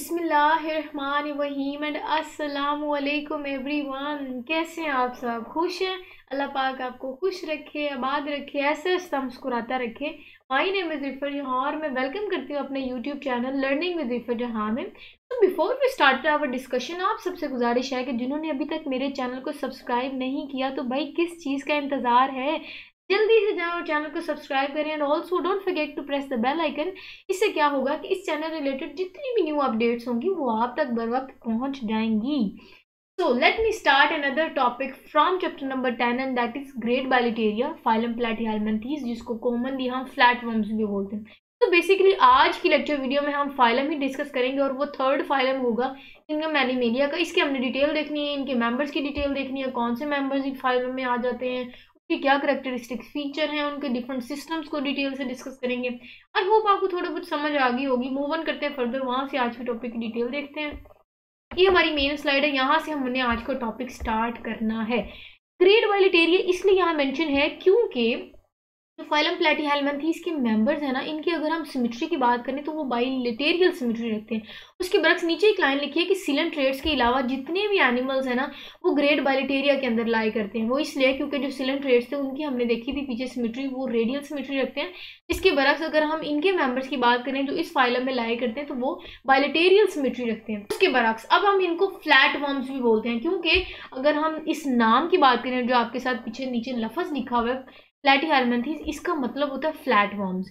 बिस्मिल्लाहिर्रहमानिर्रहीम एंड अस्सलामु अलैकुम एवरीवन। कैसे हैं आप सब? खुश हैं? अल्लाह पाक आपको खुश रखे, आबाद रखे, ऐसे मुस्कुराता रखे। माय नेम इज़ रिफ़त जहाँ और मैं वेलकम करती हूँ अपने YouTube channel learning with Rifat जहाँ में। तो before we start our discussion, आप सबसे गुजारिश है कि जिन्होंने अभी तक मेरे चैनल को सब्सक्राइब नहीं किया तो भाई किस चीज़ का इंतज़ार है, जल्दी से जाएं और चैनल को सब्सक्राइब करें। And also don't forget to press the bell icon. इससे क्या होगा कि इस चैनल रिलेटेड जितनी भी न्यू अपडेट्स होंगी वो आप तक बर वक्त पहुँच जाएंगी। So let me start another topic from chapter number 10 and that is grade bilateria phylum platyhelminthes, जिसको कॉमनली हम फ्लैटवर्म्स भी बोलते हैं। तो बेसिकली आज की लेक्चर वीडियो में हम फाइलम ही डिस्कस करेंगे और वो थर्ड फाइलम होगा जिनका मैनीमेलिया का। इसकी हमने डिटेल देखनी है, इनके मेम्बर्स की डिटेल देखनी है, कौन से मेम्बर्स इन फाइलम में आ जाते हैं, कि क्या करेक्टरिस्टिक फीचर हैं, उनके डिफरेंट सिस्टम्स को डिटेल से डिस्कस करेंगे। आई होप आपको थोड़ा कुछ समझ आ गई होगी। मूव ऑन करते हैं फर्दर, वहाँ से आज के टॉपिक की डिटेल देखते हैं। ये हमारी मेन स्लाइड है, यहाँ से हमने आज का टॉपिक स्टार्ट करना है। ग्रेड बाइलेटेरिया इसलिए यहाँ मेंशन है क्योंकि जो फाइलम प्लैटिहेल्मिन्थीज के मेंबर्स हैं ना, इनकी अगर हम सिमेट्री की बात करें तो वो बाइलेटेरियल सिमेट्री रखते हैं। उसके बरक्स नीचे एक लाइन लिखी है कि सिलन ट्रेट्स के अलावा जितने भी एनिमल्स हैं ना वो ग्रेड बाइलेटेरिया के अंदर लाई करते हैं। वो इसलिए क्योंकि जो सिलन ट्रेट्स थे उनकी हमने देखी थी पीछे सिमेट्री, वो रेडियल सिमेट्री रखते हैं। इसके बरक्स अगर हम इनके मेम्बर्स की बात करें जो इस फाइलम में लाई करते हैं तो वो बाइलेटेरियल सिमेट्री रखते हैं। उसके बरक्स अब हम इनको फ्लैटवर्म्स भी बोलते हैं क्योंकि अगर हम इस नाम की बात करें जो आपके साथ पीछे नीचे लफ्ज़ लिखा हुआ है प्लैटिहेल्मिन्थीज, इसका मतलब होता है फ्लैटवर्म्स।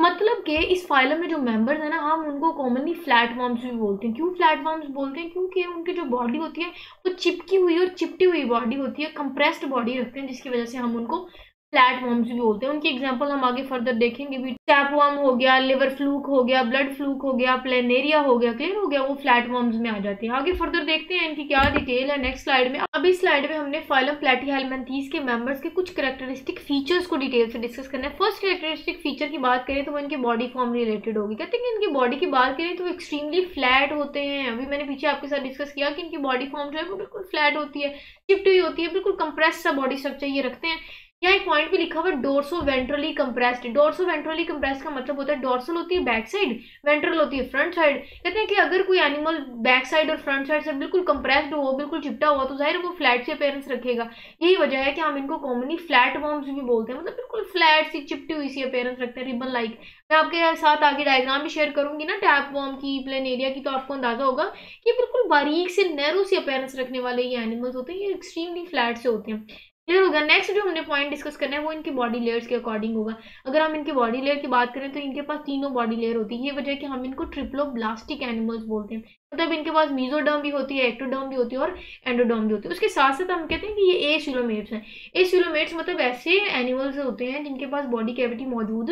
मतलब कि इस फाइलम में जो मेंबर्स हैं ना हम उनको कॉमनली फ्लैटवर्म्स भी बोलते हैं। क्यों फ्लैटवर्म्स बोलते हैं? क्योंकि उनकी जो बॉडी होती है वो चिपकी हुई और चिपटी हुई बॉडी होती है, कंप्रेस्ड बॉडी रखते हैं, जिसकी वजह से हम उनको फ्लैटवर्म्स भी बोलते हैं। उनकी एग्जांपल हम आगे फर्दर देखेंगे भी। टैपवर्म हो गया, लिवर फ्लूक हो गया, ब्लड फ्लूक हो गया, प्लेनेरिया हो गया, क्लियर हो गया, वो फ्लैटवर्म्स में आ जाते हैं। आगे फर्दर देखते हैं इनकी क्या डिटेल है नेक्स्ट स्लाइड में। अब इस स्लाइड में हमने फाइलम प्लैटिहेल्मिन्थीज के मेंबर्स के कुछ कैरेक्टरिस्टिक फीचर्स को डिटेल से डिस्कस करना है। फर्स्ट कैरेक्टरिस्टिक फीचर की बात करें तो वो इनके बॉडी फॉर्म रिलेटेड होगी। कहते हैं कि इनकी बॉडी की बात करें तो वो एक्सट्रीमली फ्लैट होते हैं। अभी मैंने पीछे आपके साथ डिस्कस किया कि इनकी बॉडी फॉर्म जो है वो बिल्कुल फ्लैट होती है, चिपटी हुई होती है, बिल्कुल कंप्रेस्ड सा बॉडी स्ट्रक्चर ये रखते हैं। यहाँ एक पॉइंट भी लिखा हुआ है dorso ventrally compressed. Dorso ventrally compressed का मतलब होता है डोर्सल होती है बैक साइड, वेंट्रल होती है फ्रंट साइड। कहते हैं कि अगर कोई एनिमल बैक साइड और फ्रंट साइड से बिल्कुल कंप्रेस्ड हो, बिल्कुल चिपटा हुआ, तो जाहिर वो फ्लैट से अपीयरेंस रखेगा। यही वजह है कि हम इनको कॉमनली फ्लैटवर्म्स भी बोलते हैं। मतलब बिल्कुल फ्लैट सी चिपटी हुई सी अपीयरेंस रखते हैं, रिबन लाइक। मैं आपके साथ आगे डायग्राम भी शेयर करूंगी ना टैपवर्म की, प्लेनेरिया की, तो आपको अंदाजा होगा कि बिल्कुल बारीक से नैरो सी अपीयरेंस रखने वाले ये एनिमल्स होते हैं, ये एक्सट्रीमली फ्लैट से होते हैं। क्लियर होगा। नेक्स्ट जो हमने पॉइंट डिस्कस करना है वो इनके बॉडी लेयर्स के अकॉर्डिंग होगा। अगर हम इनके बॉडी लेयर की बात करें तो इनके पास तीनों बॉडी लेयर होती है। ये वजह है कि हम इनको ट्रिप्लोब्लास्टिक एनिमल्स बोलते हैं। मतलब इनके पास मीजोडर्म भी होती है, एक्टोडर्म भी होती है और एंडोडर्म भी होती है। उसके साथ साथ हम कहते हैं कि ये एसिलोमेट्स हैं। एसिलोमेट्स मतलब ऐसे एनिमल्स होते हैं जिनके पास बॉडी कैविटी मौजूद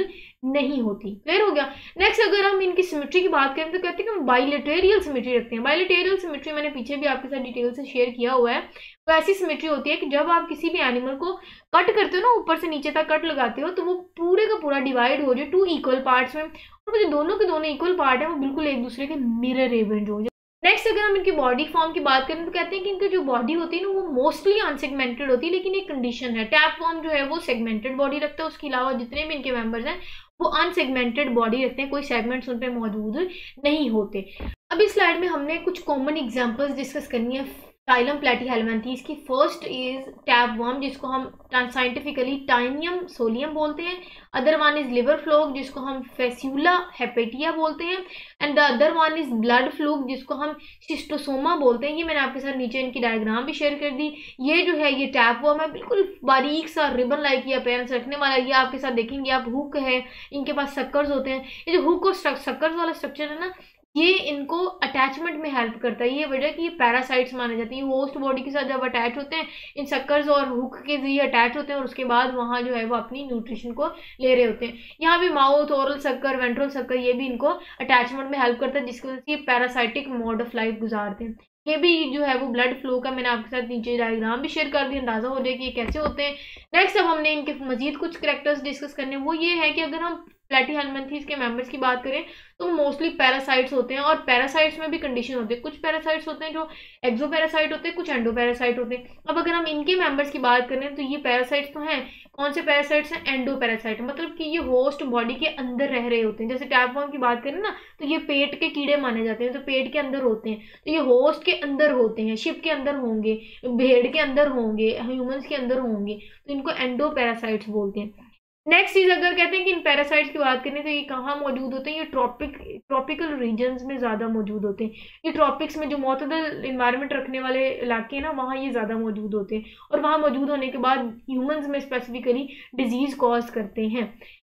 नहीं होती। क्लियर हो गया। नेक्स्ट अगर हम इनकी सिमेट्री की बात करें तो कहते हैं कि हम बाइलेटेरियल सिमेट्री रखते हैं। बाइलेटेरियल सिमेट्री मैंने पीछे भी आपके साथ डिटेल से शेयर किया हुआ है। तो ऐसी सिमेट्री होती है कि जब आप किसी भी एनिमल को कट करते हो ना, ऊपर से नीचे तक कट लगाते हो, तो वो पूरे का पूरा डिवाइड हो जाए टू इक्वल पार्ट्स में और जो दोनों के दोनों इक्वल पार्ट है वो बिल्कुल एक दूसरे के मिरर इमेज हो जाए। नेक्स्ट अगर हम इनकी बॉडी फॉर्म की बात करें तो कहते हैं कि इनकी जो बॉडी होती है ना वो मोस्टली अनसेगमेंटेड होती है, लेकिन एक कंडीशन है, टैपवर्म जो है वो सेगमेंटेड बॉडी रखता है। उसके अलावा जितने भी इनके मेंबर्स हैं वो अनसेगमेंटेड बॉडी रखते हैं, कोई सेगमेंट्स उन पे मौजूद नहीं होते। अब इस स्लाइड में हमने कुछ कॉमन एग्जाम्पल्स डिस्कस करनी है फाइलम प्लैटिहेल्मिन्थीज की। फर्स्ट इज टैपवर्म, जिसको हम साइंटिफिकली टाइनियम सोलियम बोलते हैं। Other one is liver fluke, जिसको हम फैस्यूला हेपेटिया बोलते हैं। And the other one is blood fluke, जिसको हम शिस्टोसोमा बोलते हैं। ये मैंने आपके साथ नीचे इनकी डायग्राम भी शेयर कर दी। ये जो है ये टैपवर्म है, बिल्कुल बारीक सा रिबन लाइक ये अपीयरेंस रखने वाला। ये आपके साथ देखेंगे आप हुक है, इनके पास सक्कर्स होते हैं। ये जो हुक और सक्कर्स वाला स्ट्रक्चर है ना, ये इनको अटैचमेंट में हेल्प करता है। ये वजह कि ये पैरासाइट्स माने जाते हैं। होस्ट बॉडी के साथ जब अटैच होते हैं, इन सक्कर्स और हुक के जरिए अटैच होते हैं और उसके बाद वहाँ जो है वो अपनी न्यूट्रिशन को ले रहे होते हैं। यहाँ भी mouth, oral sucker, ventral sucker, ये भी इनको अटैचमेंट में हेल्प करता है, जिसकी वजह से ये पैरासाइटिक मोड ऑफ लाइफ गुजारते हैं। ये भी जो है वो ब्लड फ्लो का मैंने आपके साथ नीचे डायग्राम भी शेयर कर दिया, अंदाजा हो जाए कि ये कैसे होते हैं। नेक्स्ट अब हमने इनके मजीद कुछ कैरेक्टर्स डिस्कस करने, वो ये है कि अगर हम प्लेटीहेलमिंथीज के मेंबर्स की बात करें तो मोस्टली पैरासाइट्स होते हैं, और पैरासाइट्स में भी कंडीशन होते हैं, कुछ पैरासाइट्स होते हैं जो एक्सोपैरासाइट होते हैं, कुछ एंडोपैरासाइट होते हैं। अब अगर हम इनके मेंबर्स की बात करें तो ये पैरासाइट्स तो हैं, कौन से पैरासाइट्स हैं, एंडोपैरासाइट, मतलब कि ये होस्ट बॉडी के अंदर रह रहे होते हैं। जैसे टैपवर्म की बात करें ना तो ये पेट के कीड़े माने जाते हैं, तो पेट के अंदर होते हैं, तो ये होस्ट के अंदर होते हैं, शिप के अंदर होंगे, भेड़ के अंदर होंगे, ह्यूमंस के अंदर होंगे, तो इनको एंडोपैरासाइट्स बोलते हैं। नेक्स्ट चीज अगर कहते हैं कि इन पैरासाइट्स की बात करें तो ये कहाँ मौजूद होते हैं, ये ट्रॉपिकल रीजन्स में ज़्यादा मौजूद होते हैं। ये ट्रॉपिक्स में जो मौतदल इन्वायरमेंट रखने वाले इलाके हैं ना, वहाँ ये ज़्यादा मौजूद होते हैं, और वहाँ मौजूद होने के बाद ह्यूमंस में स्पेसिफिकली डिजीज़ कॉज करते हैं।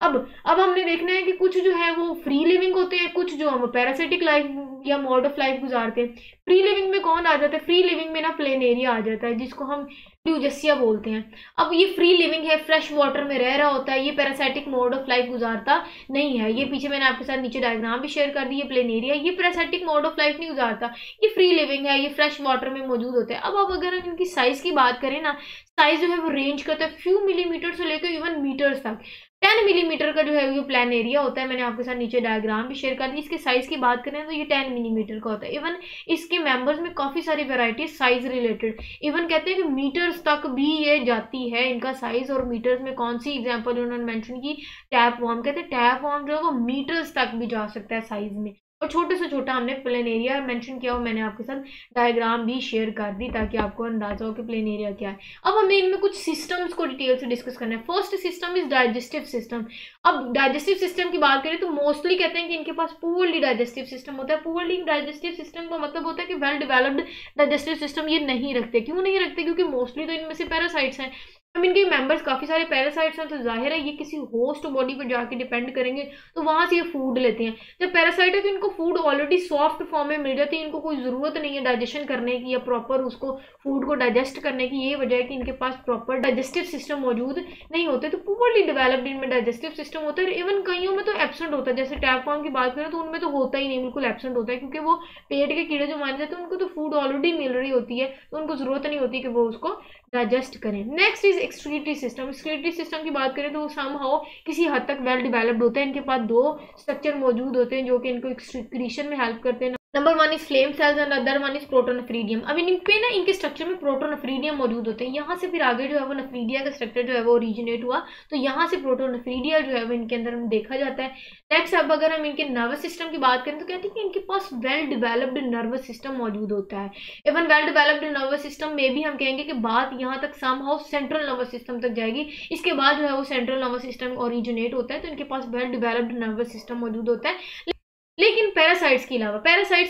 अब हमने देखना है कि कुछ जो है वो फ्री लिविंग होते हैं, कुछ जो हम पैरासिटिक लाइफ या मोड ऑफ लाइफ गुजारते हैं। फ्री लिविंग में कौन आ जाता है, फ्री लिविंग में ना प्लेनेरिया आ जाता है, जिसको हम ड्यूजेसिया बोलते हैं। अब ये फ्री लिविंग है, फ्रेश वाटर में रह रहा होता है, ये पैरासिटिक मोड ऑफ लाइफ गुजारता नहीं है। ये पीछे मैंने आपके साथ नीचे डायग्राम भी शेयर कर दी, ये प्लेनेरिया, ये पैरासिटिक मोड ऑफ लाइफ नहीं गुजारता, ये फ्री लिविंग है, ये फ्रेश वाटर में मौजूद होता है। अब अगर हम इनकी साइज़ की बात करें ना, साइज़ जो है वो रेंज करता है फ्यू मिलीमीटर से लेकर इवन मीटर्स तक। 10 मिलीमीटर का जो है ये प्लेनेरिया होता है, मैंने आपके साथ नीचे डायग्राम भी शेयर कर दी। इसके साइज़ की बात करें तो ये 10 मिलीमीटर का होता है। इवन इसके मेंबर्स में काफ़ी सारी वैरायटी साइज रिलेटेड, इवन कहते हैं कि मीटर्स तक भी ये जाती है इनका साइज़। और मीटर्स में कौन सी एग्जांपल उन्होंने मेंशन की, टैप वॉर्म, कहते हैं टैप वॉर्म जो है वो मीटर्स तक भी जा सकता है साइज़ में। और छोटे से छोटा हमने प्लेनेरिया मेंशन किया, और मैंने आपके साथ डायग्राम भी शेयर कर दी ताकि आपको अंदाजा हो कि प्लेनेरिया क्या है। अब हमने इनमें कुछ सिस्टम्स को डिटेल से डिस्कस करना है। First system is digestive system. अब डाइजेस्टिव सिस्टम की बात करें तो मोस्टली कहते हैं कि इनके पास पूर्ली डाइजेस्टिव सिस्टम होता है। पूर्ली डाइजेस्टिव सिस्टम का मतलब होता है कि वेल डेवलप्ड डाइजेस्टिव सिस्टम ये नहीं रखते। क्यों नहीं रखते, क्योंकि मोस्टली तो इनमें से पैरासाइट्स हैं। अब इनके मेंबर्स काफ़ी सारे पैरासाइट्स हैं, तो जाहिर है ये किसी होस्ट बॉडी पर जाके डिपेंड करेंगे, तो वहाँ से ये फूड लेते हैं। जब पैरासाइट है तो इनको फूड ऑलरेडी सॉफ्ट फॉर्म में मिल जाती है, इनको कोई ज़रूरत नहीं है डाइजेशन करने की या प्रॉपर उसको फूड को डाइजेस्ट करने की। ये वजह है कि इनके पास प्रॉपर डाइजेस्टिव सिस्टम मौजूद नहीं होते, तो पूर्ली डेवलप्ड इनमें डाइजेस्टिव सिस्टम होता है। इवन कईयों में तो एब्सेंट होता है, जैसे टैपवॉर्म की बात करें तो उनमें तो होता ही नहीं, बिल्कुल एब्सेंट होता है, क्योंकि वो पेट के कीड़े जो माने जाते हैं उनको तो फूड ऑलरेडी मिल रही होती है, तो उनको ज़रूरत नहीं होती कि वो उसको डाइजेस्ट करें। Next is excretory system. Excretory system की बात करें तो वो समहाउ किसी हद तक वेल डेवलप्ड होते हैं। इनके पास दो स्ट्रक्चर मौजूद होते हैं जो कि इनको एक्सक्रीशन में हेल्प करते हैं। Number 1 is flame cells and other 1 is protonephridium. अब इनपे ना इनके स्ट्रक्चर में प्रोटोनफ्रीडियम मौजूद होते हैं। यहाँ से फिर आगे जो है वो नफ्रीडिया का स्ट्रक्चर जो है वो ओरिजिनेट हुआ, तो यहाँ से प्रोटोनफ्रीडिया जो है वो इनके अंदर हम देखा जाता है। नेक्स्ट अब अगर हम इनके नर्वस सिस्टम की बात करें तो कहते हैं कि इनके पास वेल डेवलप्ड नर्वस सिस्टम मौजूद होता है। Even well developed nervous system में भी हम कहेंगे कि बात यहाँ तक समहाउ सेंट्रल नर्वस सिस्टम तक जाएगी, इसके बाद जो है वो सेंट्रल नर्वस सिस्टम ओरिजिनेट होता है, तो इनके पास वेल डेवलप्ड नर्वस सिस्टम मौजूद होता है। लेकिन पैरासाइट्स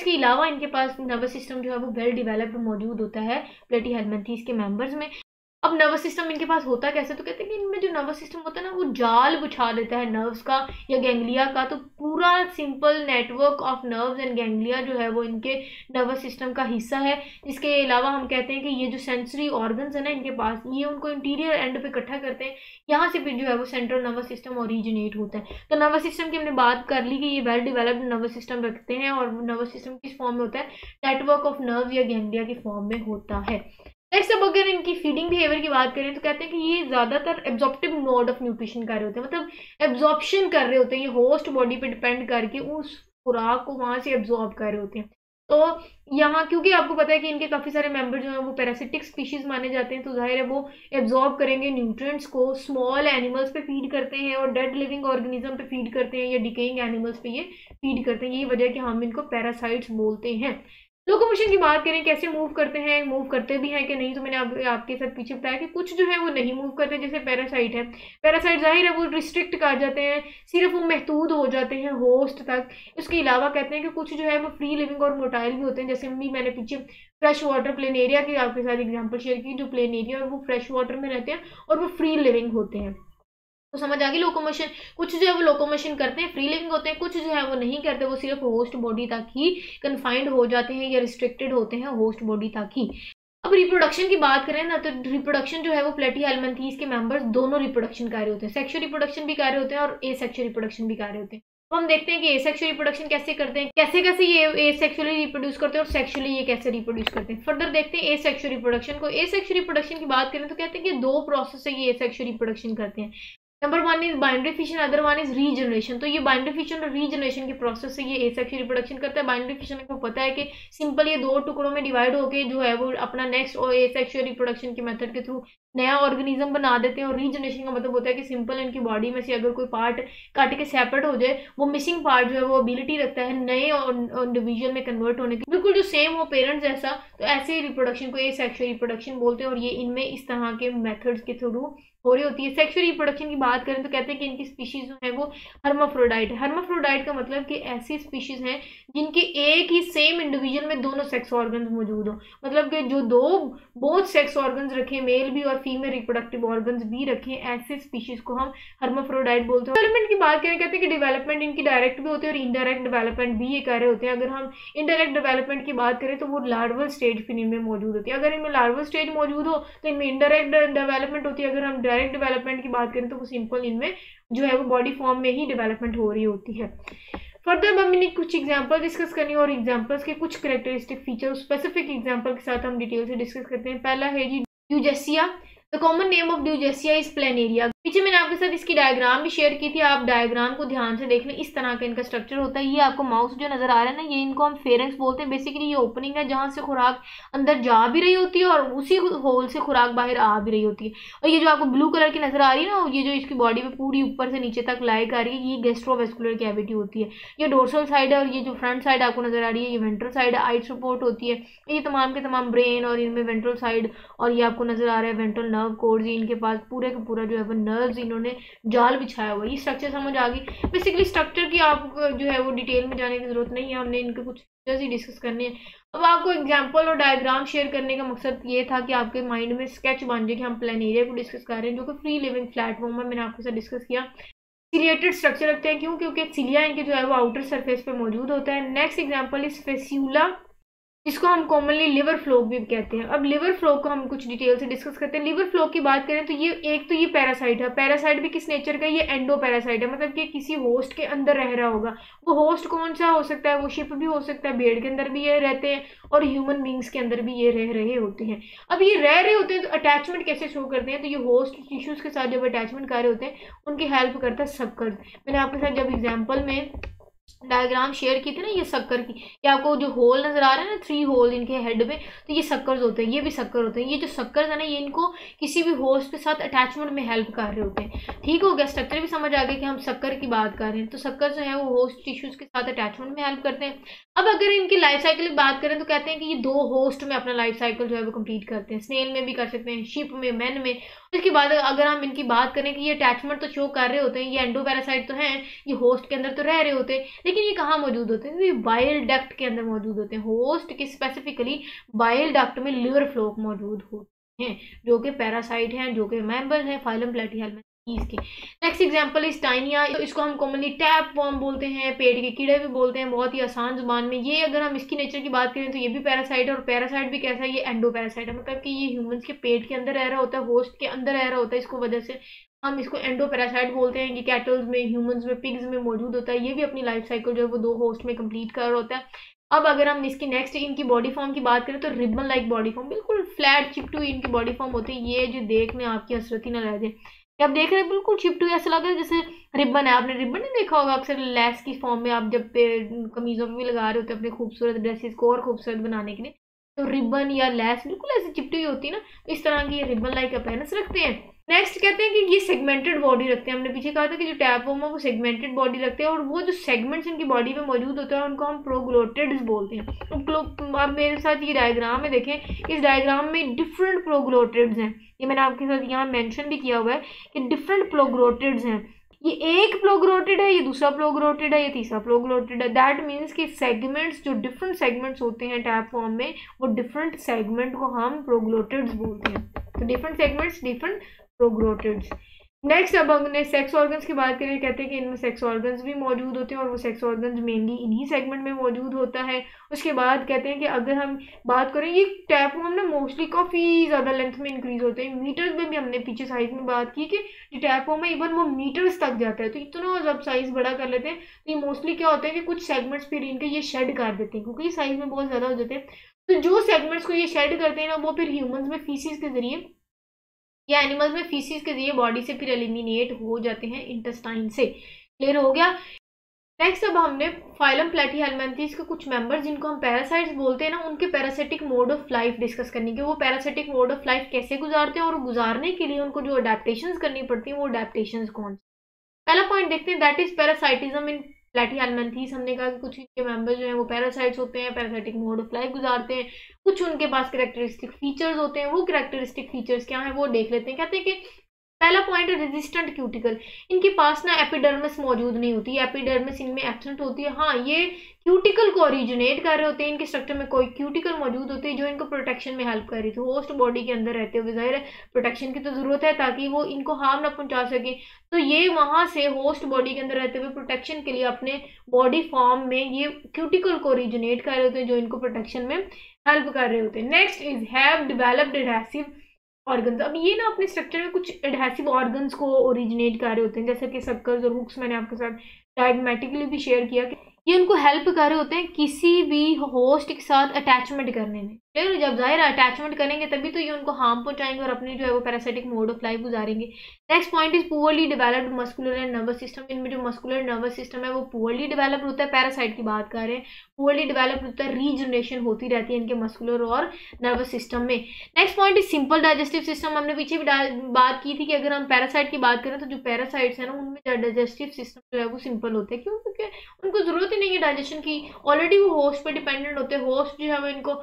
के अलावा इनके पास नर्वस सिस्टम जो है वो वेल डेवलप्ड मौजूद होता है प्लेटीहेलमिंथीज के मेंबर्स में। अब नर्वस सिस्टम इनके पास होता कैसे, तो कहते हैं कि इनमें जो नर्वस सिस्टम होता है ना वो जाल बिछा देता है नर्व्स का या गैंग्लिया का, तो पूरा simple network of nerves and ganglia जो है वो इनके नर्वस सिस्टम का हिस्सा है। इसके अलावा हम कहते हैं कि ये जो सेंसरी ऑर्गन्स है ना इनके पास, ये उनको इंटीरियर एंड पे इकट्ठा करते हैं, यहाँ से फिर जो है वो सेंट्रल नर्वस सिस्टम ओरिजिनेट होता है। तो नर्वस सिस्टम की हमने बात कर ली कि ये वेल डेवलप्ड नर्वस सिस्टम रखते हैं, और नर्वस सिस्टम किस फॉर्म में होता है, नेटवर्क ऑफ नर्व्स या गैंग्लिया की फॉर्म में होता है। नेक्स्ट अब अगर इनकी फीडिंग बिहेवियर की बात करें तो कहते हैं कि ये ज़्यादातर एब्जॉर्प्टिव मोड ऑफ न्यूट्रिशन कर रहे होते हैं, मतलब एब्जॉर्प्शन कर रहे होते हैं, ये होस्ट बॉडी पे डिपेंड करके उस खुराक को वहाँ से एब्जॉर्ब कर रहे होते हैं। तो यहाँ क्योंकि आपको पता है कि इनके काफ़ी सारे मेंबर जो हैं वो पैरासिटिक स्पीशीज़ माने जाते हैं, तो जाहिर है वो एब्जॉर्ब करेंगे न्यूट्रिएंट्स को, स्मॉल एनिमल्स पे फीड करते हैं और डेड लिविंग ऑर्गेनिज्म पे फीड करते हैं या डिकेइंग एनिमल्स पे ये फीड करते हैं। यही वजह है कि हम इनको पैरासाइट्स बोलते हैं। लोकोमोशन की बात करें कैसे मूव करते हैं, मूव करते भी हैं कि नहीं, तो मैंने आपके साथ पीछे बताया कि कुछ जो है वो नहीं मूव करते। जैसे पैरासाइट है, पैरासाइट जाहिर है वो रिस्ट्रिक्ट कर जाते हैं, सिर्फ वो महदूद हो जाते हैं होस्ट तक। इसके अलावा कहते हैं कि कुछ जो है वो फ्री लिविंग और मोटाइल भी होते हैं, जैसे भी मैंने पीछे फ्रेश वाटर प्लेनेरिया की आपके साथ एग्जाम्पल शेयर की, जो प्लेनेरिया है वो फ्रेश वाटर में रहते हैं और वो फ्री लिविंग होते हैं। तो समझ आ गई लोकोमोशन, कुछ जो है वो लोकोमोशन करते हैं, फ्री लिविंग होते हैं, कुछ जो है वो नहीं करते, वो सिर्फ होस्ट बॉडी तक ही कन्फाइंड हो जाते हैं या रिस्ट्रिक्टेड होते हैं होस्ट बॉडी तक ही। अब रिप्रोडक्शन की बात करें ना तो रिप्रोडक्शन जो है वो प्लेटीहेलमिंथीज के मेंबर्स दोनों रिप्रोडक्शन कर रहे होते हैं, सेक्सुअल रिप्रोडक्शन भी कर रहे होते हैं और एसेक्सुअल रिप्रोडक्शन भी कर रहे होते हैं। तो हम देखते हैं कि एसेक्सुअल रिप्रोडक्शन कैसे करते हैं, कैसे कैसे ये एसेक्सुअली रिप्रोड्यूस करते हैं और सेक्सुअली ये कैसे रिप्रोड्यूस करते हैं। फर्दर देखते हैं एसेक्सुअल रिप्रोडक्शन को। एसेक्सुअल रिप्रोडक्शन की बात करें तो कहते हैं कि दो प्रोसेस से ये एसेक्सुअल रिप्रोडक्शन करते हैं। Number one is binary fission, other one is regeneration. तो ये बाइनरी फिशन और रीजनरेशन के प्रोसेस से ये एसेक्सुअल रिप्रोडक्शन करता है। बाइनरी फिशन को पता है कि सिंपल ये दो टुकड़ों में डिवाइड होके जो है वो अपना नेक्स्ट और एसेक्सुअल रिप्रोडक्शन के मेथड के थ्रू नया ऑर्गेनिज्म बना देते हैं। और रीजनरेशन का मतलब होता है कि सिंपल इनकी बॉडी में से अगर कोई पार्ट कट के सेपरेट हो जाए, वो मिसिंग पार्ट जो है वो एबिलिटी रखता है नए इंडिविजुअल में कन्वर्ट होने की, बिल्कुल जो सेम हो पेरेंट्स जैसा। तो ऐसे रिप्रोडक्शन को एसेक्सुअल रिप्रोडक्शन बोलते हैं और ये इनमें इस तरह के मेथड्स के थ्रू हो रही होती है। सेक्सुअल रिप्रोडक्शन की बात करें तो कहते हैं कि इनकी स्पीशीज जो है वो हर्माफ्रोडाइट है। हर्माफ्रोडाइट का मतलब कि ऐसी स्पीशीज हैं जिनके एक ही सेम इंडिविजुअल में दोनों सेक्स ऑर्गन्स मौजूद हो, मतलब कि जो दो बोथ सेक्स ऑर्गन्स रखें, मेल भी और फीमेल रिप्रोडक्टिव ऑर्गन्स भी रखें, ऐसे स्पीशीज को हम हर्माफ्रोडाइट बोलते हैं। डेवलपमेंट की बात करें कहते हैं कि डेवलपमेंट इनकी डायरेक्ट भी होती है और इनडायरेक्ट डेवलपमेंट भी ये कर रहे होते हैं। अगर हम इनडायरेक्ट डेवलपमेंट की बात करें तो वो लार्वल स्टेज फिर इनमें मौजूद होती है। अगर इनमें लार्वल स्टेज मौजूद हो तो इनमें इनडायरेक्ट डेवलपमेंट होती है। अगर हम डायरेक्ट डेवलपमेंट की बात करें तो वो सिंपल इनमें जो है वो बॉडी फॉर्म में ही डेवलपमेंट हो रही होती है। फर्दर हम इन्हें कुछ एग्जांपल डिस्कस करनी है और एग्जांपल्स के कुछ कैरेक्टरिस्टिक फीचर स्पेसिफिक एग्जांपल के साथ हम डिटेल से डिस्कस करते हैं। पहला है जी dugesia. The common name of dugesia is planaria. पीछे मैंने आपके साथ इसकी डायग्राम भी शेयर की थी, आप डायग्राम को ध्यान से देख लें। इस तरह का इनका स्ट्रक्चर होता है। ये आपको माउस जो नजर आ रहा है ना, ये इनको हम फेरेंक्स बोलते हैं। बेसिकली ये ओपनिंग है जहाँ से खुराक अंदर जा भी रही होती है और उसी होल से खुराक बाहर आ भी रही होती है। और ये जो आपको ब्लू कलर की नजर आ रही है ना, ये जो इसकी बॉडी में पूरी ऊपर से नीचे तक लाइक आ रही है, ये गैस्ट्रोवेस्कुलर कैविटी होती है। ये डोर्सल साइड है और ये जो फ्रंट साइड आपको नजर आ रही है ये वेंट्रल साइड आई सपोर्ट होती है। ये तमाम के तमाम ब्रेन और इनमें वेंट्रल साइड और ये आपको नजर आ रहा है वेंट्रल नर्व कोर्ड, इनके पास पूरे का पूरा जो है वो इन्होंने जाल बिछाया हुआ। ये स्ट्रक्चर समझ आ गई। बेसिकली स्ट्रक्चर की आप जो है वो डिटेल में जाने की जरूरत नहीं है, हमने इनके कुछ फीचर्स ही डिस्कस करने हैं। अब आपको एग्जांपल और डायग्राम शेयर करने का मकसद ये था कि आपके माइंड में स्केच बन जाए कि हम प्लेनेरिया को डिस्कस कर रहे हैं जो कि फ्री लिविंग प्लेटफॉर्म है। मैंने आपके साथ डिस्कस किया सिलिएटेड स्ट्रक्चर रखते हैं, क्यों? क्योंकि सिलिया इनके जो है वो आउटर सरफेस पर मौजूद होता है। नेक्स्ट एग्जाम्पल इज फैस्यूला, इसको हम कॉमनली लिवर फ्लोक भी कहते हैं। अब लिवर फ्लोक को हम कुछ डिटेल से डिस्कस करते हैं। लिवर फ्लोक की बात करें तो ये एक तो ये पैरासाइट है। पैरासाइट भी किस नेचर का? ये एंडो पैरासाइट है, मतलब कि किसी होस्ट के अंदर रह रहा होगा। वो होस्ट कौन सा हो सकता है? वो शिप भी हो सकता है, भेड़ के अंदर भी ये रहते हैं और ह्यूमन बींग्स के अंदर भी ये रह रहे होते हैं। अब ये रह रहे होते हैं तो अटैचमेंट कैसे शो करते हैं? तो ये होस्ट टिश्यूज़ के साथ जब अटैचमेंट कर रहे होते हैं उनकी हेल्प करता है सबकर्द। मैंने आपके साथ जब एग्जाम्पल में डायग्राम शेयर की थी ना, ये सक्कर की, ये आपको जो होल नजर आ रहा है ना, 3 होल इनके हेड में, तो ये सक्कर्स होते हैं। ये भी सक्कर होते हैं। ये जो सक्कर्स है ना, ये इनको किसी भी होस्ट के साथ अटैचमेंट में हेल्प कर रहे होते हैं। ठीक हो गया, स्ट्रक्चर भी समझ आ गया कि हम सक्कर की बात कर रहे हैं। तो सक्कर जो है वो होस्ट टिश्यूज के साथ अटैचमेंट में हेल्प करते हैं। अब अगर इनकी लाइफ साइकिल की बात करें तो कहते हैं कि ये 2 होस्ट में अपना लाइफ साइकिल जो है वो कंप्लीट करते हैं। स्नेल में भी कर सकते हैं, शिप में, मैन में। उसके बाद अगर हम इनकी बात करें कि ये अटैचमेंट तो शो कर रहे होते हैं, ये एंडो पैरासाइट तो हैं, ये होस्ट के अंदर तो रह रहे होते हैं, लेकिन ये कहाँ मौजूद होते हैं? ये बाइल डक्ट के अंदर मौजूद होते हैं। होस्ट के स्पेसिफिकली बाइल डक्ट में लिवर फ्लोक मौजूद होते हैं जो कि पैरासाइट हैं, जो कि मेंबर हैं फाइलम प्लेटीहेल्मिंथेस इसके। नेक्स्ट एग्जांपल इस टाइनिया, इसको हम कॉमनली टैप वर्म बोलते हैं, पेट के कीड़े भी बोलते हैं, बहुत ही आसान जुबान में। ये अगर हम इसकी नेचर की बात करें तो ये भी पैरासाइट है और पैरासाइट भी कैसा है? ये एंडो पैरासाइट है, मतलब कि ये ह्यूमंस के पेट के अंदर रह रहा होता है, होस्ट के अंदर रह रहा होता है। इसको वजह से हम इसको एंडो पैरासाइट बोलते हैं। ये कैटल्स में, ह्यूमंस में, पिग्स में मौजूद होता है। ये भी अपनी लाइफ साइकिल जो है वो 2 होस्ट में कंप्लीट कर रहा होता है। अब अगर हम इसकी नेक्स्ट इनकी बॉडी फॉर्म की बात करें तो रिबन लाइक बॉडी फॉर्म, बिल्कुल फ्लैट चिपटू इनकी बॉडी फॉर्म होती है। ये जो देखने आपकी हसरत ही ना रह जाए, आप देख रहे हैं बिल्कुल चिपटू, ऐसा लग रहा है जैसे रिबन है। आपने रिबन नहीं देखा होगा, अक्सर लेस की फॉर्म में आप जब कमीज़ों में भी लगा रहे होते हैं अपने खूबसूरत ड्रेसेस को और खूबसूरत बनाने के लिए, तो रिबन या लेस बिल्कुल ऐसे चिपटी हुई होती है ना, इस तरह की ये रिबन लाइक अपीयरेंस रखते हैं। नेक्स्ट कहते हैं कि ये सेगमेंटेड बॉडी रखते हैं। हमने पीछे कहा था कि जो टैपवर्म है वो सेगमेंटेड बॉडी रखते हैं और वो जो सेगमेंट्स इनकी बॉडी में मौजूद होते हैं उनको हम प्रोग्लोटिड्स बोलते हैं। आप मेरे साथ ये डायग्राम में देखें, इस डायग्राम में डिफरेंट प्रोग्लोटिड्स हैं। ये मैंने आपके साथ यहाँ मेंशन भी किया हुआ है कि डिफरेंट प्रोग्लोटिड्स हैं। ये एक प्लोग्लोटिड है, ये दूसरा प्लोग्लोटिड है, ये तीसरा प्लोग्लोटिड है। दैट मीन्स कि सेगमेंट्स जो डिफरेंट सेगमेंट्स होते हैं टैप फॉर्म में, वो डिफरेंट सेगमेंट को हम प्रोग्लोटिड्स बोलते हैं। तो different segments, different proglottids. Next अब हमने सेक्स ऑर्गन्स की बात करें, कहते हैं कि इनमें सेक्स ऑर्गन्स भी मौजूद होते हैं और वो सेक्स ऑर्गन्स मेनली इन्हीं सेगमेंट में मौजूद होता है। उसके बाद कहते हैं कि अगर हम बात करें, ये टैपवर्म ना मोस्टली काफ़ी ज़्यादा लेंथ में इंक्रीज होते हैं। मीटर्स में भी हमने पीछे साइज़ में बात की कि जो टैपवर्म है इवन वो मीटर्स तक जाता है, तो इतना जब साइज़ बड़ा कर लेते हैं तो ये मोस्टली क्या होता है कि कुछ सेगमेंट्स फिर इनके ये शेड कर देते हैं, क्योंकि ये साइज़ में बहुत ज़्यादा हो जाते हैं। तो जो सेगमेंट्स को ये शेड करते हैं ना, वो फिर ह्यूमन्स में फीसिस के ज़रिए ये एनिमल्स में फीसिस के जरिए बॉडी से फिर एलिमिनेट हो जाते हैं इंटेस्टाइन से। क्लियर हो गया। नेक्स्ट अब हमने फाइलम प्लैटीहेलमिन्थीज के कुछ मेंबर जिनको हम पैरासाइट्स बोलते हैं ना, उनके parasitic mode of life discuss करने के, वो पैरासिटिक मोड ऑफ लाइफ कैसे गुजारते हैं और गुजारने के लिए उनको जो अडेप्टेशंस करनी पड़ती हैं वो अडेप्टेशंस कौन सी। पहला पॉइंट देखते हैं, that is parasitism in platyhelminthes. हमने कहा कि कुछ इनके मेंबर जो हैं वो पैरासाइट्स होते हैं, पैरासाइटिक मोड ऑफ लाइफ गुजारते हैं, कुछ उनके पास कैरेक्टरिस्टिक फीचर्स होते हैं। वो कैरेक्टरिस्टिक फीचर्स क्या हैं वो देख लेते हैं। कहते हैं कि पहला पॉइंट रेजिस्टेंट क्यूटिकल, इनके पास ना एपिडर्मिस मौजूद नहीं होती, एपिडर्मिस इनमें एब्सेंट होती है। हाँ, ये क्यूटिकल को ओरिजिनेट कर रहे होते हैं, इनके स्ट्रक्चर में कोई क्यूटिकल मौजूद होती है जो इनको प्रोटेक्शन में हेल्प कर रही थी। होस्ट बॉडी के अंदर रहते हुए जाहिर है प्रोटेक्शन की तो जरूरत है ताकि वो इनको हार्म ना पहुंचा सके, तो ये वहाँ से होस्ट बॉडी के अंदर रहते हुए प्रोटेक्शन के लिए अपने बॉडी फॉर्म में ये क्यूटिकल को ओरिजिनेट कर रहे होते हैं जो इनको प्रोटेक्शन में हेल्प कर रहे होते हैं। Next is have developed adhesive organs. अब ये ना अपने स्ट्रक्चर में कुछ एडहेसिव ऑर्गन्स को ओरिजिनेट कर रहे होते हैं, जैसे कि सक्कर्स और हुक्स। मैंने आपके साथ डायग्मेटिकली भी शेयर किया कि ये उनको हेल्प कर रहे होते हैं किसी भी होस्ट के साथ अटैचमेंट करने में। क्लियर, जब जाहिर है अटैचमेंट करेंगे तभी तो ये उनको हार्म पहुंचाएंगे और अपने जो है वो पैरासाइटिक मोड ऑफ लाइफ गुजारेंगे। Next point is poorly developed muscular and nervous system. इनमें जो मस्कुलर नर्वस सिस्टम है वो पुअरली डेवलप्ड होता है, पैरासाइट की बात कर रहे हैं, पुअरली डेवलप्ड होता है, रीजनरेशन होती रहती है इनके मस्कुलर और नर्वस सिस्टम में। Next point is simple digestive system. हमने पीछे भी बात की थी कि अगर हम पैरासाइट की बात करें तो जो पैरासाइट्स हैं ना उनमें डाइजेस्टिव सिस्टम जो है वो सिंपल होता है। क्यों? क्योंकि उनको जरूरत ही नहीं है डाइजेशन की, ऑलरेडी वो होस्ट पर डिपेंडेंट होते हैं, होस्ट जो है वो इनको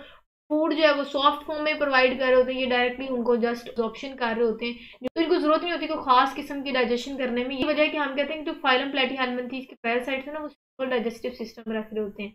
फूड जो है वो सॉफ्ट फॉर्म में प्रोवाइड कर रहे होते हैं, ये डायरेक्टली उनको जस्ट एब्जॉर्प्शन कर रहे होते हैं, तो इनको जरूरत नहीं होती कोई खास किस्म की डाइजेशन करने में। ये वजह है कि हम कहते हैं कि जो फाइलम प्लैटीहेलमिन्थीज के पैरासाइट्स हैं ना वो सिंपल डाइजेस्टिव सिस्टम रख रहे होते हैं।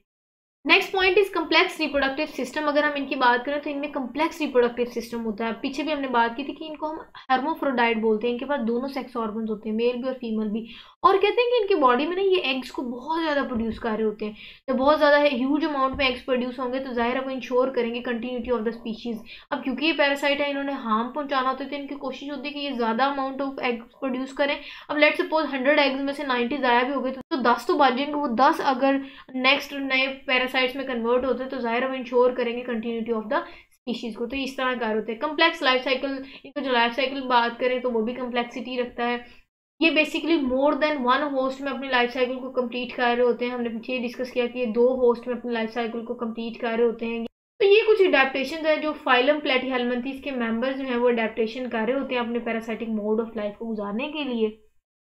Next point is complex reproductive system. अगर हम इनकी बात करें तो इनमें कम्प्लेक्स रिप्रोडक्टिव सिस्टम होता है। पीछे भी हमने बात की थी कि इनको हम हर्माफ्रोडाइट बोलते हैं, इनके पास दोनों सेक्स ऑर्गन्स होते हैं, मेल भी और फीमेल भी, और कहते हैं कि इनके बॉडी में ना ये एग्स को बहुत ज़्यादा प्रोड्यूस कर रहे होते हैं। जब बहुत ज़्यादा ह्यूज अमाउंट में एग्स प्रोड्यूस होंगे तो जाहिर है वो इंश्योर करेंगे कंटिन्यूटी ऑफ द स्पीशीज़। अब क्योंकि ये पैरासाइट है, इन्होंने हार्म पहुँचाना होता है, तो इनकी कोशिश होती है कि ये ज़्यादा अमाउंट ऑफ एग्स प्रोड्यूस करें। अब लेट सपोज 100 एग्स में से 90 ज़ाया भी हो गए तो 10 तो बच जाएंगे, वो 10 अगर नेक्स्ट नए पैरासाइट्स में कन्वर्ट होते हैं तो जाहिर है वो इंश्योर करेंगे कंटिन्यूटी ऑफ द स्पीशीज़ को, तो इस तरह कार्य होते हैं। कम्प्लेक्स लाइफ साइकिल, इनको जो लाइफ साइकिल बात करें तो वो भी कम्प्लेक्सिटी रखता है। ये basically more than one host में अपनी लाइफ साइकिल को कंप्लीट कर रहे होते हैं। हमने पीछे डिस्कस किया कि ये 2 होस्ट में अपनी लाइफ साइकिल को कंप्लीट कर रहे होते हैं। तो ये कुछ अडेप्टेशन है जो फाइलम प्लैटीहेलमिन्थीज के मेंबर्स जो हैं वो अडेप्टेशन कर रहे होते हैं अपने पैरासाइटिक मोड ऑफ लाइफ को गुजारने के लिए।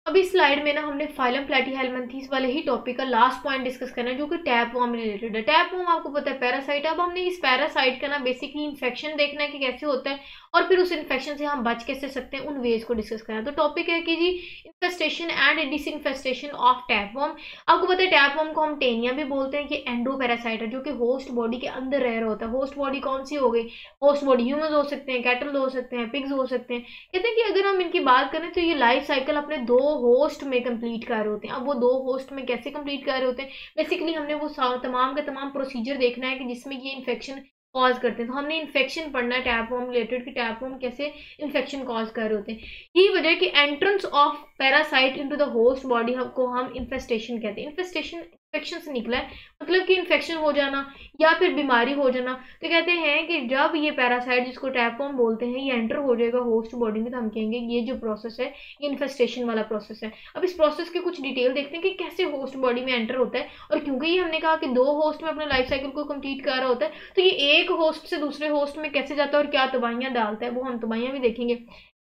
अब इस स्लाइड में ना हमने फाइलम प्लैटीहेलमिन्थीज वाले ही टॉपिक का लास्ट पॉइंट डिस्कस करना है जो कि टैपवॉर्म रिलेटेड है। टैपवॉर्म आपको पता है पैरासाइट है। अब हमने इस पैरासाइट का ना बेसिकली इन्फेक्शन देखना है कि कैसे होता है और फिर उस इन्फेक्शन से हम बच कैसे सकते हैं, उन वेज को डिस्कस करना है। तो टॉपिक है कि जी infestation and disinfestation of tapeworm. आपको पता है टैपवॉर्म को हम टेनिया भी बोलते हैं कि एंडो पैरासाइट है जो कि होस्ट बॉडी के अंदर रह रहा होता है। होस्ट बॉडी कौन सी हो गई? होस्ट बॉडी ह्यूमन हो सकते हैं, कैटल हो सकते हैं, पिग्स हो सकते हैं। कहते हैं कि अगर हम इनकी बात करें तो ये लाइफ साइकिल अपने 2 होस्ट में कंप्लीट कर रहे होते हैं। अब वो 2 होस्ट में कैसे कंप्लीट कर रहे होते हैं, बेसिकली हमने वो तमाम का तमाम प्रोसीजर देखना है कि जिसमें ये इन्फेक्शन कॉज करते हैं। तो हमने इन्फेक्शन पढ़ना है टैपवॉर्म रिलेटेड कि टैपवॉर्म कैसे इन्फेक्शन कॉज कर रहे होते हैं। यही वजह है कि entrance of parasite into the host body को हम इन्फेस्टेशन कहते हैं। इन्फेस्टेशन इन्फेक्शन से निकला है, मतलब कि इन्फेक्शन हो जाना या फिर बीमारी हो जाना। तो कहते हैं कि जब ये पैरासाइट जिसको टैपवॉर्म बोलते हैं ये एंटर हो जाएगा होस्ट बॉडी में तो हम कहेंगे ये जो प्रोसेस है ये इन्फेस्टेशन वाला प्रोसेस है। अब इस प्रोसेस के कुछ डिटेल देखते हैं कि कैसे होस्ट बॉडी में एंटर होता है। और क्योंकि ये हमने कहा कि 2 होस्ट में अपने लाइफ साइकिल को कंप्लीट कर रहा होता है तो ये एक होस्ट से दूसरे होस्ट में कैसे जाता है और क्या तबाहियाँ डालता है, वो हम तबाहियाँ भी देखेंगे।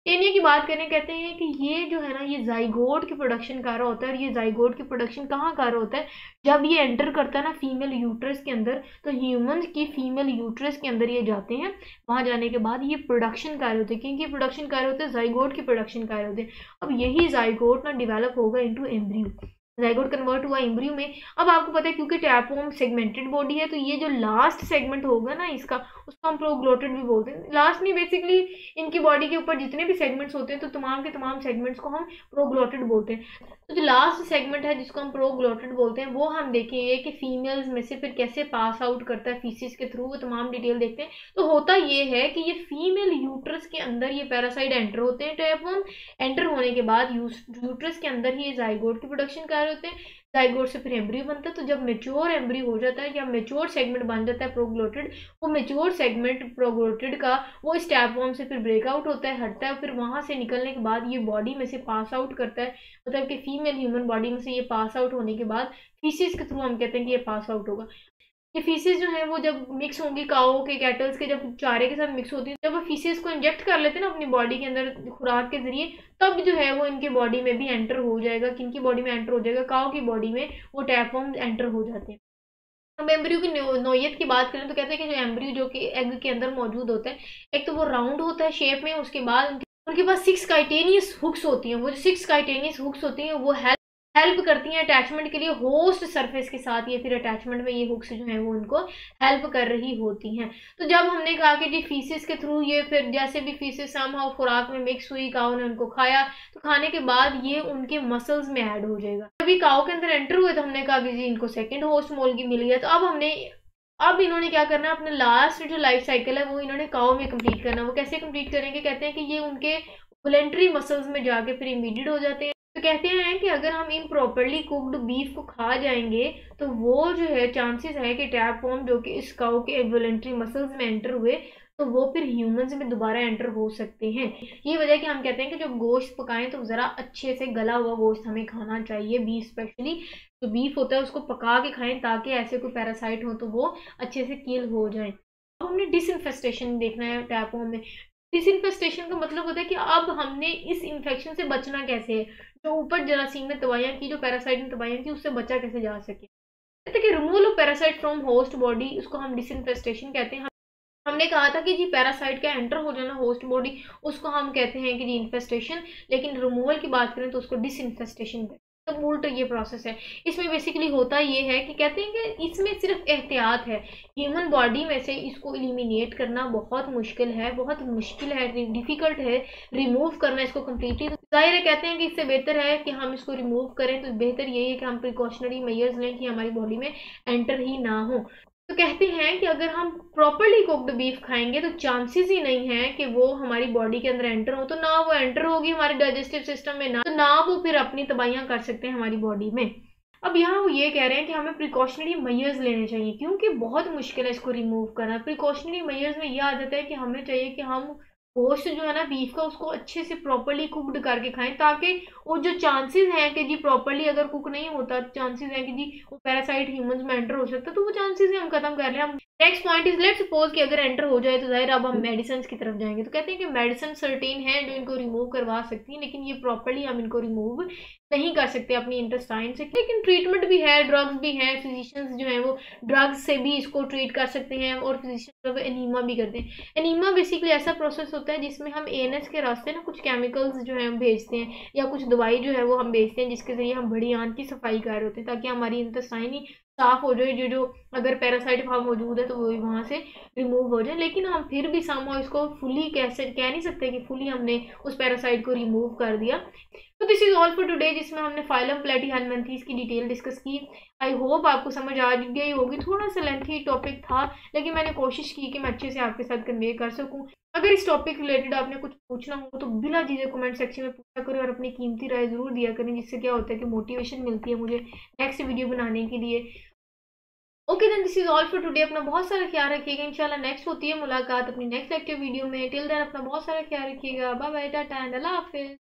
टेनिया की बात करें, कहते हैं कि ये जो है ना ये जाइगोट की प्रोडक्शन कर रहा होता है और ये जाइगोट की प्रोडक्शन कहाँ कर रहा होता है, जब ये एंटर करता है ना फीमेल यूट्रस के अंदर तो ह्यूमंस की फीमेल यूट्रस के अंदर ये जाते हैं। वहाँ जाने के बाद ये प्रोडक्शन कर रहे होते हैं, क्योंकि प्रोडक्शन कर रहे होते हैं जाइगोट की प्रोडक्शन कर रहे होते हैं। अब यही जाइगोट ना डिवेलप होगा इंटू एम्ब्रियो, जाइगोट कन्वर्ट हुआ एम्ब्रियो में। अब आपको पता है क्योंकि टैपवॉर्म सेगमेंटेड बॉडी है तो ये जो लास्ट सेगमेंट होगा ना इसका उसको हम प्रोग्लोटेड भी बोलते हैं। लास्ट में बेसिकली इनकी बॉडी के ऊपर जितने भी सेगमेंट्स होते हैं तो तमाम के तमाम सेगमेंट्स को हम प्रोग्लोटेड बोलते हैं। तो जो लास्ट सेगमेंट है जिसको हम प्रोग्लोटेड बोलते हैं वो हम देखेंगे कि फीमेल्स में से फिर कैसे पास आउट करता है फीसिस के थ्रू, वो तमाम डिटेल देखते हैं। तो होता ये है कि ये फीमेल यूट्रस के अंदर ये पैरासाइट एंटर होते हैं। टैपवॉर्म एंटर होने के बाद यूट्रस के अंदर ही ये जाइगोट की प्रोडक्शन तैयार होते हैं, जाइगोट से फिर एम्ब्रियो बनता है। तो जब मेच्योर एम्ब्रियो हो जाता है या मेच्योर सेगमेंट बन जाता है प्रोग्लोटिड, वो मेच्योर सेगमेंट प्रोग्लोटिड का वो स्टैप वॉर्म से फिर ब्रेकआउट होता है, हटता है, फिर वहाँ से निकलने के बाद ये बॉडी में से पास आउट करता है, मतलब कि फीमेल ह्यूमन बॉडी में से ये पास आउट होने के बाद फीसिस के थ्रू हम कहते हैं कि ये पास आउट होगा। ये फीसेस जो है वो जब मिक्स होंगी काओ के कैटल्स के जब चारे के साथ मिक्स होती है, जब वो फीसेस को इंजेक्ट कर लेते हैं ना अपनी बॉडी के अंदर खुराक के जरिए, तब जो है वो इनके बॉडी में भी एंटर हो जाएगा। किनकी बॉडी में एंटर हो जाएगा? काओ की बॉडी में वो टैपवर्म एंटर हो जाते हैं। अब एम्ब्रियो की नौयत की बात करें तो कहते हैं कि जो एम्ब्रियो जो कि एग के अंदर मौजूद होता है, एक तो वो राउंड होता है शेप में, उसके बाद उनके पास 6 काइटेनियस हुक्स होती हैं। वो जो 6 काइटेनियस हुक्स होती हैं वो हेल्प करती हैं अटैचमेंट के लिए होस्ट सरफेस के साथ, ये फिर अटैचमेंट में ये हुक्स जो है वो उनको हेल्प कर रही होती हैं। तो जब हमने कहा कि जी फीसेस के थ्रू ये फिर जैसे भी फीसेस समहाउ खुराक में मिक्स हुई, काओ ने उनको खाया, तो खाने के बाद ये उनके मसल्स में ऐड हो जाएगा। अभी काओ के अंदर एंटर हुए तो हमने कहा कि जी इनको सेकेंड होस्ट मोलगी मिल गया। तो अब इन्होंने क्या करना है, अपने लास्ट जो लाइफ साइकिल है वो इन्होंने काओ में कम्प्लीट करना। वो कैसे कम्प्लीट करेंगे? कहते हैं कि ये उनके वॉलंटरी मसल्स में जाके फिर इमीडिएट हो जाते हैं। तो कहते हैं कि अगर हम इन प्रॉपरली कुक्ड बीफ को खा जाएंगे तो वो जो है चांसेस है कि टैपवर्म जो कि इस काऊ के वॉलंटरी मसल्स में एंटर हुए तो वो फिर ह्यूमंस में दोबारा एंटर हो सकते हैं। ये वजह कि हम कहते हैं कि जब गोश्त पकाएं तो ज़रा अच्छे से गला हुआ गोश्त हमें खाना चाहिए। बीफ स्पेशली जो बीफ होता है उसको पका के खाएं ताकि ऐसे कोई पैरासाइट हो तो वो अच्छे से किल हो जाए। अब हमने डिसइन्फेस्टेशन देखना है टैपवर्म में। डिसइन्फेस्टेशन का मतलब होता है कि अब हमने इस इन्फेक्शन से बचना कैसे है, जो ऊपर जरासीम ने तबाहियाँ की, जो पैरासाइट ने तबाहियाँ की, उससे बचा कैसे जा सके। कहते हैं कि removal of parasite from host body, उसको हम डिसइन्फेस्टेशन कहते हैं। हमने कहा था कि जी पैरासाइट का एंटर हो जाना होस्ट बॉडी उसको हम कहते हैं कि जी इन्फेस्टेशन, लेकिन रिमूवल की बात करें तो उसको डिसइन्फेस्टेशन कहते हैं। तो उल्टा ये प्रोसेस है। इसमें बेसिकली होता ये है कि कहते हैं कि इसमें सिर्फ एहतियात है, ह्यूमन बॉडी में से इसको एलिमिनेट करना बहुत मुश्किल है, डिफ़िकल्ट है रिमूव करना इसको कम्प्लीटली। तो जाहिर है कहते हैं कि इससे बेहतर है कि हम इसको रिमूव करें, तो बेहतर यही है कि हम प्रिकॉशनरी मेजर्स लें कि हमारी बॉडी में एंटर ही ना हो। तो कहते हैं कि अगर हम प्रॉपरली कुक्ड बीफ खाएंगे तो चांसेस ही नहीं है कि वो हमारी बॉडी के अंदर एंटर हो, तो ना वो एंटर होगी हमारे डाइजेस्टिव सिस्टम में, ना वो फिर अपनी तबाहियाँ कर सकते हैं हमारी बॉडी में। अब यहाँ वो ये कह रहे हैं कि हमें प्रिकॉशनरी मेजर्स लेने चाहिए क्योंकि बहुत मुश्किल है इसको रिमूव करना। प्रिकॉशनरी मेजर्स में यह आ जाता है कि हमें चाहिए कि हम गोश्त जो है ना बीफ का उसको अच्छे से प्रॉपरली कुक्ड करके खाएं, ताकि वो जो चांसेस हैं कि जी प्रॉपरली अगर कुक नहीं होता चांसेस हैं कि जी वो पैरासाइट ह्यूमंस में एंटर हो सकता, तो वो चांसेस हम खत्म कर लें। Next point is let suppose कि अगर एंटर हो जाए तो जाहिर अब हम मेडिसिन की तरफ जाएंगे। तो कहते हैं कि मेडिसिन सर्टेन है जो इनको रिमूव करवा सकती है, लेकिन ये प्रॉपरली हम इनको रिमूव नहीं कर सकते अपनी इंटेस्टाइन से। लेकिन ट्रीटमेंट भी है, ड्रग्स भी हैं, फिजिशियंस जो हैं वो ड्रग्स से भी इसको ट्रीट कर सकते हैं, और फिजिशियंस एनीमा भी करते हैं। एनीमा बेसिकली ऐसा प्रोसेस होता है जिसमें हम एनएस के रास्ते ना कुछ केमिकल्स जो हैं हम भेजते हैं या कुछ दवाई जो है वो हम भेजते हैं, जिसके ज़रिए हम बड़ी आंत की सफाई कर होते हैं ताकि हमारी इंटेस्टाइन ही साफ़ हो जाए, जो अगर पैरासाइट वहाँ मौजूद है तो वो वहाँ से रिमूव हो जाए। लेकिन हम फिर भी सामो इसको फुली कह नहीं सकते कि फुली हमने उस पैरासाइट को रिमूव कर दिया। तो this is all for today, जिसमें हमने फाइलम प्लैटीहेलमिन्थीज़ की डिटेल डिस्कस की। आई होप आपको समझ आ गई होगी। थोड़ा सा लेंथी टॉपिक था लेकिन मैंने कोशिश की कि मैं अच्छे से आपके साथ कन्वे कर सकूँ। अगर इस टॉपिक रिलेटेड आपने कुछ पूछना हो तो बिना झिझक कमेंट सेक्शन में पूछा करें और अपनी कीमती राय ज़रूर दिया करें, जिससे क्या होता है कि मोटिवेशन मिलती है मुझे नेक्स्ट वीडियो बनाने के लिए। Okay then this is all for today. अपना बहुत सारा ख्याल रखिएगा। इंशाल्लाह नेक्स्ट होती है मुलाकात अपनी नेक्स्ट लेक्चर वीडियो में। टिल देन अपना बहुत सारा ख्याल रखिएगा। बाय बाय, टाटा एंड अल्लाह हाफिज़।